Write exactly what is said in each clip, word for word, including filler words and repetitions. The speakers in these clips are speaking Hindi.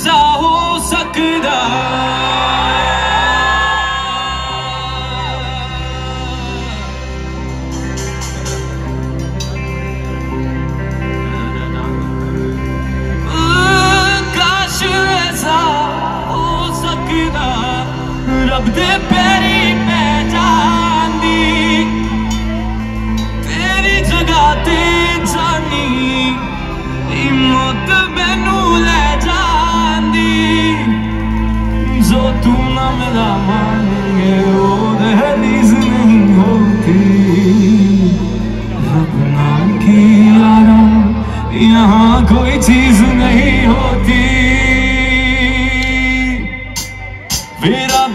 ऐसा हो सकदा काश ऐसा हो सकदा रब दे पैरी मैं जानदी तेरी जगह ते जानी हिम्मत मैनू ले तू ना मिला मानेंगे वो दहलीज नहीं होती रब ना की यारा यहाँ कोई चीज नहीं होती मेरा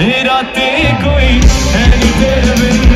Mera te koi hai nahi.